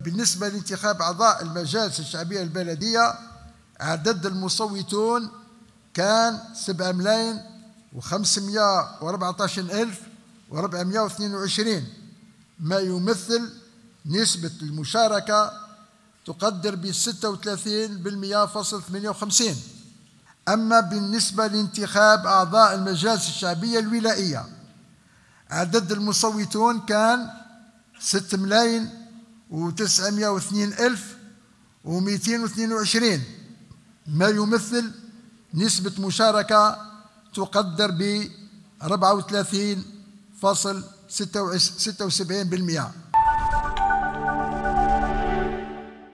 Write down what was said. بالنسبة لانتخاب أعضاء المجالس الشعبية البلدية، عدد المصوتون كان 7,514,422، ما يمثل نسبة المشاركة تقدر ب 36.58%. أما بالنسبة لانتخاب أعضاء المجالس الشعبية الولائية، عدد المصوتون كان 6,902,222، ما يمثل نسبة مشاركة تقدر ب 34.76%.